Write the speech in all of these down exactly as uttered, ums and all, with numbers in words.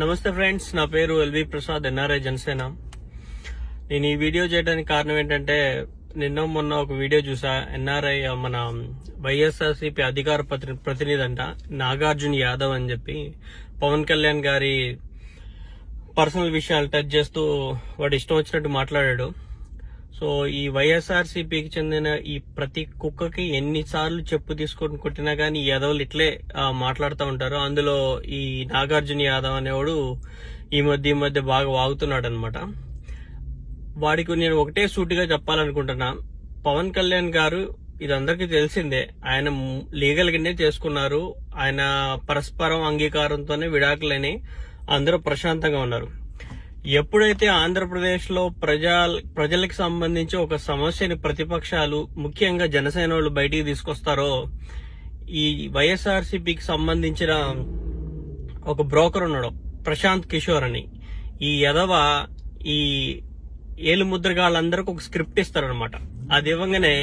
నమస్తే ఫ్రెండ్స్, నా పేరు ఎల్వి ప్రసాద్, ఎన్ఆర్ఐ జనసేన. నేను ఈ వీడియో చేయడానికి కారణం ఏంటంటే, నిన్న మొన్న ఒక వీడియో చూసా. ఎన్ఆర్ఐ మన వైఎస్ఆర్సీపీ అధికార ప్రతినిధి అంట నాగార్జున్ యాదవ్ అని చెప్పి పవన్ కళ్యాణ్ గారి పర్సనల్ విషయాలు టచ్ చేస్తూ వాడు ఇష్టం వచ్చినట్టు మాట్లాడాడు. సో ఈ వైఎస్ఆర్సీపీకి చెందిన ఈ ప్రతి కుక్కకి ఎన్నిసార్లు చెప్పు తీసుకొని కొట్టినా కానీ యాదవ్లు ఇట్లే మాట్లాడుతూ ఉంటారు. అందులో ఈ నాగార్జున యాదవ్ అనేవాడు ఈ మధ్య ఈ మధ్య బాగా వాగుతున్నాడు అనమాట. వాడికి నేను ఒకటే సూటిగా చెప్పాలనుకుంటున్నా, పవన్ కళ్యాణ్ గారు ఇది అందరికీ తెలిసిందే, ఆయన లీగల్ గానే చేసుకున్నారు, ఆయన పరస్పరం అంగీకారంతోనే విడాకులని అందరూ ప్రశాంతంగా ఉన్నారు. ఎప్పుడైతే ఆంధ్రప్రదేశ్ లో ప్రజా ప్రజలకు సంబంధించి ఒక సమస్యని ప్రతిపక్షాలు ముఖ్యంగా జనసేన వాళ్ళు బయటికి తీసుకొస్తారో, ఈ వైఎస్ఆర్సీపీకి సంబంధించిన ఒక బ్రోకర్ ఉన్నాడు ప్రశాంత్ కిషోర్ అని. ఈ యదవ ఈ ఏలు ముద్రగాళ్ళందరికీ ఒక స్క్రిప్ట్ ఇస్తారనమాట. అది ఇవ్వగానే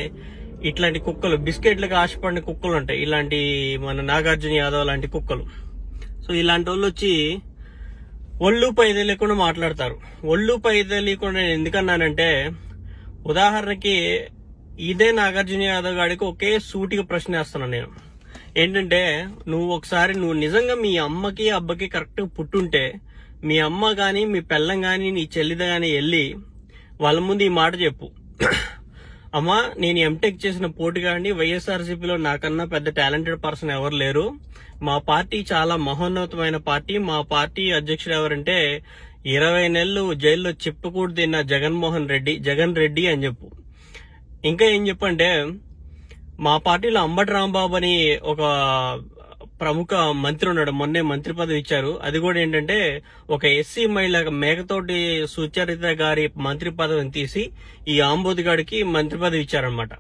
ఇట్లాంటి కుక్కలు, బిస్కెట్లకు ఆశపడిన కుక్కలు ఉంటాయి, ఇలాంటి మన నాగార్జున యాదవ్ లాంటి కుక్కలు. సో ఇలాంటి వాళ్ళు వచ్చి ఒళ్ళు పై తెలియకుండా మాట్లాడతారు. ఒళ్ళు పై తెలియకుండా నేను ఎందుకన్నానంటే, ఉదాహరణకి ఇదే నాగార్జున యాదవ్ గారికి ఒకే సూటిగా ప్రశ్న వేస్తున్నాను నేను. ఏంటంటే, నువ్వు ఒకసారి నువ్వు నిజంగా మీ అమ్మకి అబ్బకి కరెక్ట్గా పుట్టుంటే, మీ అమ్మ కానీ మీ పిల్లం కానీ నీ చెల్లిది కానీ వెళ్ళి వాళ్ళ ముందు ఈ మాట చెప్పు, అమ్మా నేను ఎంటెక్ చేసిన పోటీగాడిని, వైఎస్ఆర్సీపీలో నాకన్నా పెద్ద టాలెంటెడ్ పర్సన్ ఎవరు లేరు, మా పార్టీ చాలా మహోన్నతమైన పార్టీ, మా పార్టీ అధ్యక్షుడు ఎవరంటే ఇరవై నెలలు జైల్లో చిప్పకూడు తిన్న జగన్మోహన్ రెడ్డి జగన్ రెడ్డి అని చెప్పు. ఇంకా ఏం చెప్పంటే, మా పార్టీలో అంబటి రాంబాబు అని ఒక ప్రముఖ మంత్రి ఉన్నాడు, మొన్నే మంత్రి పదవి ఇచ్చారు, అది కూడా ఏంటంటే ఒక ఎస్సీ మహిళ మేకతోటి సుచరిత గారి మంత్రి పదవిని తీసి ఈ ఆంబోద్ గారికి మంత్రి పదవి ఇచ్చారనమాట.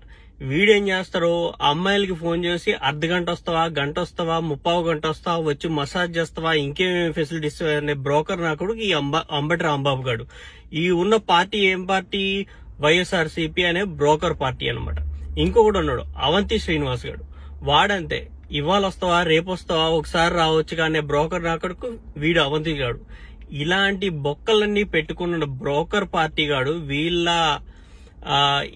వీడేం చేస్తారు, అమ్మాయిలకి ఫోన్ చేసి అర్ధ గంట వస్తావా, గంట వస్తావా, ముప్పావు గంట వస్తావా, వచ్చి మసాజ్ చేస్తావా, ఇంకేమేమి ఫెసిలిటీస్ అనే బ్రోకర్ నా కొడుకు ఈ అంబ అంబటి రాంబాబు గారు. ఈ ఉన్న పార్టీ ఏం పార్టీ, వైఎస్ఆర్సీపీ అనే బ్రోకర్ పార్టీ అనమాట. ఇంకొకటి ఉన్నాడు అవంతి శ్రీనివాస్ గారు, వాడంతే, ఇవాళ వస్తావా, రేపు వస్తావా, ఒకసారి రావచ్చు కానీ బ్రోకర్ నాకడుకు వీడు అవంతి గాడు. ఇలాంటి బొక్కలన్నీ పెట్టుకున్న బ్రోకర్ పార్టీ గాడు వీళ్ళ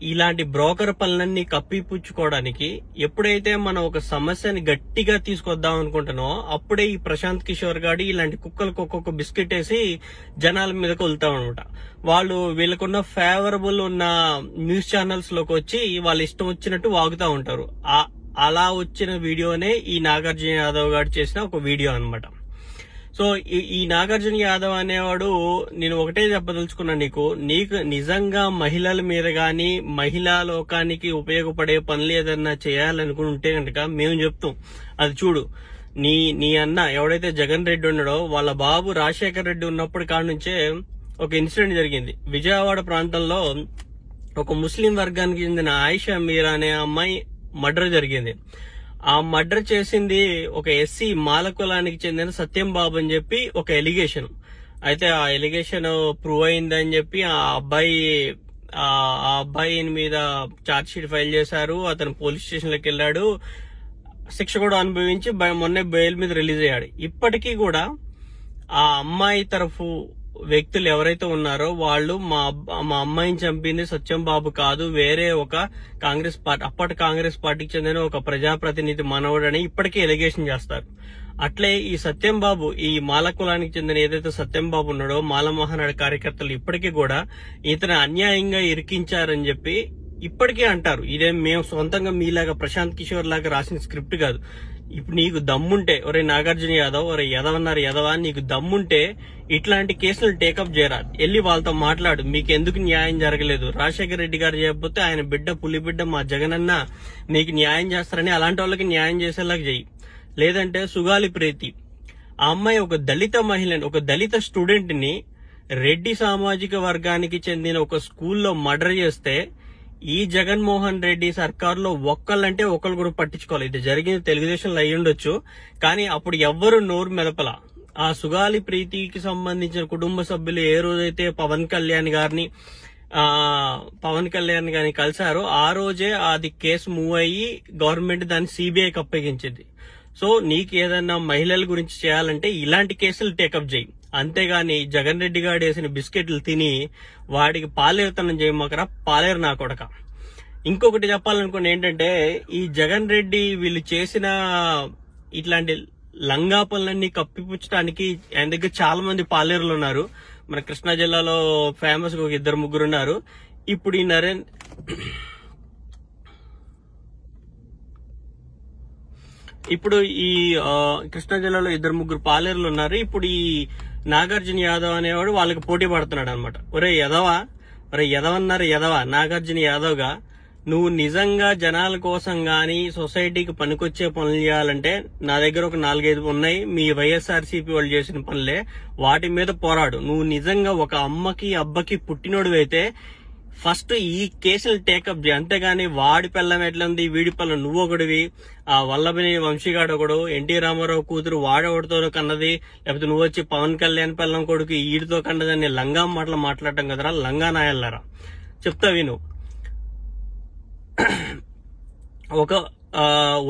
ఇలాంటి బ్రోకర్ పనులన్నీ కప్పిపుచ్చుకోవడానికి ఎప్పుడైతే మనం ఒక సమస్యని గట్టిగా తీసుకొద్దాం అనుకుంటున్నామో, అప్పుడే ఈ ప్రశాంత్ కిషోర్ గాడి ఇలాంటి కుక్కలకు ఒక్కొక్క బిస్కెట్ వేసి జనాల మీదకి వెళ్తాం అనమాట. వాళ్ళు వీళ్ళకున్న ఫేవరబుల్ ఉన్న న్యూస్ ఛానల్స్ లోకి వచ్చి వాళ్ళు ఇష్టం వచ్చినట్టు వాగుతా ఉంటారు. ఆ అలా వచ్చిన వీడియోనే ఈ నాగార్జున యాదవ్ గారు చేసిన ఒక వీడియో అనమాట. సో ఈ నాగార్జున యాదవ్ అనేవాడు, నేను ఒకటే చెప్పదలుచుకున్నా నీకు, నీకు నిజంగా మహిళల మీద కానీ మహిళా లోకానికి ఉపయోగపడే పనులు ఏదన్నా చేయాలనుకుని ఉంటే కనుక మేము చెప్తాం, అది చూడు, నీ నీ అన్న ఎవడైతే జగన్ రెడ్డి ఉన్నాడో వాళ్ళ బాబు రాజశేఖర్ రెడ్డి ఉన్నప్పటి కాడ నుంచే ఒక ఇన్సిడెంట్ జరిగింది. విజయవాడ ప్రాంతంలో ఒక ముస్లిం వర్గానికి చెందిన ఆయిషా మీరా అనే అమ్మాయి మర్డర్ జరిగింది. ఆ మర్డర్ చేసింది ఒక ఎస్సీ మాల కులానికి చెందిన సత్యం బాబు అని చెప్పి ఒక ఎలిగేషన్. అయితే ఆ ఎలిగేషన్ ప్రూవ్ అయిందని చెప్పి ఆ అబ్బాయి ఆ అబ్బాయి మీద ఛార్జ్ షీట్ ఫైల్ చేశారు. అతను పోలీస్ స్టేషన్లోకి వెళ్ళాడు, శిక్ష కూడా అనుభవించి మొన్నే బెయిల్ మీద రిలీజ్ అయ్యాడు. ఇప్పటికీ కూడా ఆ అమ్మాయి తరఫు వ్యక్తులు ఎవరైతే ఉన్నారో వాళ్ళు మా మా అమ్మాయిని చంపింది సత్యం బాబు కాదు, వేరే ఒక కాంగ్రెస్ పార్టీ అప్పటి కాంగ్రెస్ పార్టీకి చెందిన ఒక ప్రజాప్రతినిధి మనవడని ఇప్పటికీ ఎలిగేషన్ చేస్తారు. అట్లే ఈ సత్యం బాబు, ఈ మాల కులానికి చెందిన ఏదైతే సత్యం బాబు ఉన్నాడో మాల మహానాడు కార్యకర్తలు ఇప్పటికీ కూడా ఇతను అన్యాయంగా ఇరికించారని చెప్పి ఇప్పటికే అంటారు. ఇదేం మేము సొంతంగా మీలాగా ప్రశాంత్ కిషోర్ లాగా రాసిన స్క్రిప్ట్ కాదు. ఇప్పుడు నీకు దమ్ముంటే, ఒరే నాగార్జున యాదవ్, ఒరే యాదవన్నారు యాదవ, నీకు దమ్ముంటే ఇట్లాంటి కేసులు టేకప్ చేయరా, వెళ్ళి వాళ్ళతో మాట్లాడు, మీకు ఎందుకు న్యాయం జరగలేదు, రాజశేఖర రెడ్డి గారు చెప్పబోతే ఆయన బిడ్డ పులి బిడ్డ మా జగనన్న నీకు న్యాయం చేస్తారని అలాంటి వాళ్ళకి న్యాయం చేసేలాగా చెయ్యి. లేదంటే సుగాలి ప్రీతి, ఆ అమ్మాయి ఒక దళిత మహిళని, ఒక దళిత స్టూడెంట్ ని రెడ్డి సామాజిక వర్గానికి చెందిన ఒక స్కూల్లో మర్డర్ చేస్తే ఈ జగన్మోహన్ రెడ్డి సర్కారులో ఒక్కళ్ళంటే ఒకళ్ళు కూడా పట్టించుకోవాలి. ఇది జరిగిన తెలుగుదేశంలో అయ్యుండొచ్చు, కానీ అప్పుడు ఎవ్వరు నోరు మెదపల. ఆ సుగాలి ప్రీతికి సంబంధించిన కుటుంబ సభ్యులు ఏ రోజైతే పవన్ కళ్యాణ్ గారిని ఆ పవన్ కళ్యాణ్ గారిని కలిశారో ఆ రోజే అది కేసు మూవ్ అయ్యి గవర్నమెంట్ దాన్ని సిబిఐకి అప్పగించింది. సో నీకు ఏదన్నా మహిళల గురించి చేయాలంటే ఇలాంటి కేసులు టేకప్ చేయి. అంతేగాని జగన్ రెడ్డి గారు వేసిన బిస్కెట్లు తిని వాడికి పాలేరుతనం చేయమాకరా, పాలేరు నా కొడక. ఇంకొకటి చెప్పాలనుకున్న ఏంటంటే, ఈ జగన్ రెడ్డి వీళ్ళు చేసిన ఇట్లాంటి లంగా పనులన్నీ కప్పిపుచ్చడానికి ఆయన దగ్గర చాలా మంది పాలేరులు ఉన్నారు. మన కృష్ణా జిల్లాలో ఫేమస్ గా ఒక ఇద్దరు ముగ్గురు ఉన్నారు. ఇప్పుడు ఈ నరేంద్ర ఇప్పుడు ఈ కృష్ణా జిల్లాలో ఇద్దరు ముగ్గురు పాలేరులు ఉన్నారు. ఇప్పుడు ఈ నాగార్జున యాదవ్ అనేవాడు వాళ్ళకి పోటీ పడుతున్నాడు అనమాట. ఒరే యదవా, ఒరే యదవన్నారు యదవా, నాగార్జున యాదవ్గా నువ్వు నిజంగా జనాల కోసం గాని సొసైటీకి పనికొచ్చే పనులు చేయాలంటే నా దగ్గర ఒక నాలుగైదు ఉన్నాయి, మీ వైఎస్ఆర్సీపీ వాళ్ళు చేసిన పనులే, వాటి మీద పోరాడు. నువ్వు నిజంగా ఒక అమ్మకి అబ్బకి పుట్టినోడువైతే ఫస్ట్ ఈ కేసులు టేకప్ చేయి, అంతేగాని వాడి పిల్లం ఎట్లంది, వీడి పిల్లం నువ్వు ఒకటివి, ఆ వల్లభని వంశీగాడు ఒకడు, ఎన్టీ రామారావు కూతురు వాడెవడితో కన్నది, లేకపోతే నువ్వు వచ్చి పవన్ కళ్యాణ్ పిల్లం కొడుకు ఈడితో కన్నదని లంగా మాటలు మాట్లాడటం కదరా లంగా నాయల్లారా. చెప్తా విను. ఒక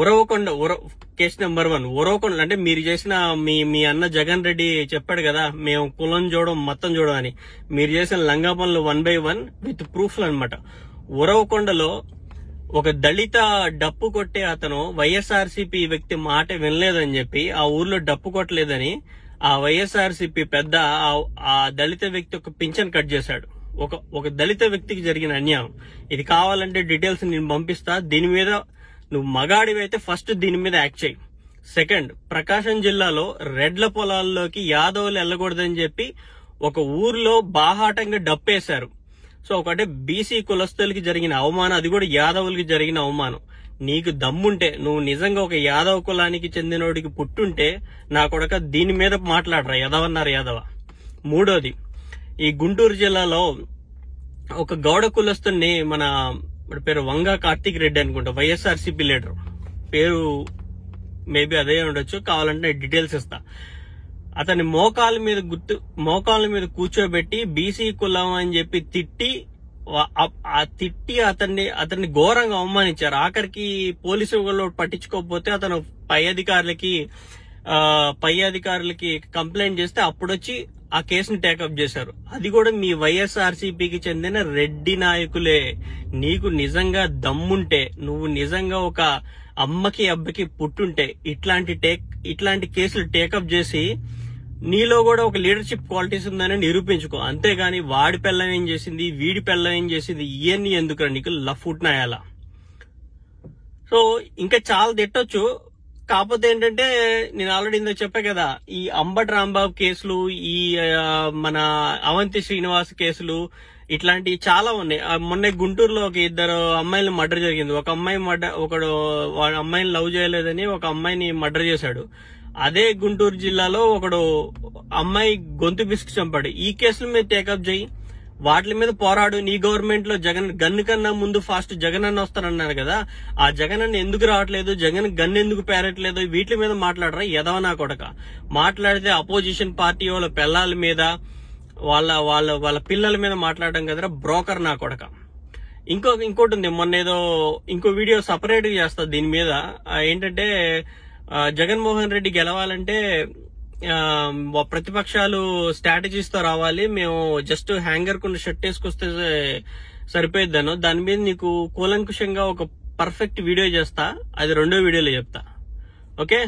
ఉరవకొండ ఉర కేసు నెంబర్ వన్ ఉరవకొండ అంటే మీరు చేసిన మీ మీ అన్న జగన్ రెడ్డి చెప్పాడు కదా, మేము కులం చూడం మొత్తం చూడం అని, మీరు చేసిన లంగా పనులు వన్ బై వన్ విత్ ప్రూఫ్లు అనమాట. ఉరవకొండలో ఒక దళిత డప్పు కొట్టే అతను వైఎస్ఆర్సీపీ వ్యక్తి మాట వినలేదని చెప్పి ఆ ఊర్లో డప్పు కొట్టలేదని ఆ వైఎస్ఆర్సీపీ పెద్ద ఆ దళిత వ్యక్తి ఒక పింఛన్ కట్ చేశాడు. ఒక ఒక దళిత వ్యక్తికి జరిగిన అన్యాయం ఇది. కావాలంటే డీటెయిల్స్ నేను పంపిస్తా. దీని మీద నువ్వు మగాడివైతే ఫస్ట్ దీని మీద యాక్ట్ చేయి. సెకండ్, ప్రకాశం జిల్లాలో రెడ్ల పొలాల్లోకి యాదవులు వెళ్ళకూడదని చెప్పి ఒక ఊర్లో బాహాటంగా డప్పేశారు. సో ఒకటే బీసీ కులస్తులకి జరిగిన అవమానం, అది కూడా యాదవులకి జరిగిన అవమానం. నీకు దమ్ముంటే, నువ్వు నిజంగా ఒక యాదవ కులానికి చెందినోడికి పుట్టుంటే నా కొడక దీని మీద మాట్లాడరా యాదవన్నారు యాదవ. మూడోది, ఈ గుంటూరు జిల్లాలో ఒక గౌడ కులస్తుని మన మన పేరు వంగ కార్తీక్ రెడ్డి అనుకుంటా, వైఎస్ఆర్సీపీ లీడర్, పేరు మేబీ అదే ఉండొచ్చు, కావాలంటే డీటెయిల్స్ ఇస్తా. అతని మోకాల మీద గుర్తు మోకాల మీద కూర్చోబెట్టి బీసీ కులం అని చెప్పి తిట్టి ఆ తిట్టి అతన్ని అతన్ని ఘోరంగా అవమానించారు. ఆఖరికి పోలీసు వాళ్ళు పట్టించుకోకపోతే అతను పై అధికారులకి పై అధికారులకి కంప్లైంట్ చేస్తే అప్పుడొచ్చి ఆ కేసుని టేకప్ చేశారు. అది కూడా మీ వైఎస్ఆర్సీపీకి చెందిన రెడ్డి నాయకులే. నీకు నిజంగా దమ్ముంటే, నువ్వు నిజంగా ఒక అమ్మకి అబ్బకి పుట్టుంటే ఇట్లాంటి టేక్ ఇట్లాంటి కేసులు టేకప్ చేసి నీలో కూడా ఒక లీడర్షిప్ క్వాలిటీస్ ఉందని నిరూపించుకో. అంతేగాని వాడి పిల్లం ఏం చేసింది, వీడి పిల్లం ఏం చేసింది, ఇవన్నీ ఎందుకురా నీకు లఫుట్నాయాలా. సో ఇంకా చాలా తిట్టొచ్చు, కాకపోతే ఏంటంటే నేను ఆల్రెడీ ఇందో చెప్పా కదా, ఈ అంబటి రాంబాబు కేసులు, ఈ మన అవంతి శ్రీనివాస్ కేసులు, ఇట్లాంటివి చాలా ఉన్నాయి. మొన్న గుంటూరులో ఒక ఇద్దరు అమ్మాయిలు మర్డర్ జరిగింది. ఒక అమ్మాయి మర్డర్ ఒకడు అమ్మాయిని లవ్ చేయలేదని ఒక అమ్మాయిని మర్డర్ చేశాడు. అదే గుంటూరు జిల్లాలో ఒకడు అమ్మాయి గొంతు బిస్కు చంపాడు. ఈ కేసుల మీద టేకప్ చేయి, వాటి మీద పోరాడు. నీ గవర్నమెంట్ లో జగన్ గన్ కన్నా ముందు ఫాస్ట్ జగన్ అన్న వస్తానన్నారు కదా, ఆ జగన్ అన్న ఎందుకు రావట్లేదు, జగన్ గన్ ఎందుకు పేరట్లేదు, వీటి మీద మాట్లాడరా యదవనా కొడక. మాట్లాడితే అపోజిషన్ పార్టీ వాళ్ళ పిల్లల మీద వాళ్ళ వాళ్ళ వాళ్ళ పిల్లల మీద మాట్లాడడం కదరా బ్రోకర్ నా కొడక. ఇంకో ఇంకోటి ఉంది, మొన్న ఏదో ఇంకో వీడియో సపరేట్ గా చేస్తా దీని మీద. ఏంటంటే జగన్మోహన్ రెడ్డి గెలవాలంటే ప్రతిపక్షాలు స్ట్రాటజీస్ తో రావాలి, మేము జస్ట్ హ్యాంగర్ కొన్ని షర్ట్ వేసుకొస్తే సరిపోయిద్దాను. దాని మీద నీకు కూలంకుషంగా ఒక పర్ఫెక్ట్ వీడియో చేస్తా, అది రెండో వీడియోలో చెప్తా. ఓకే.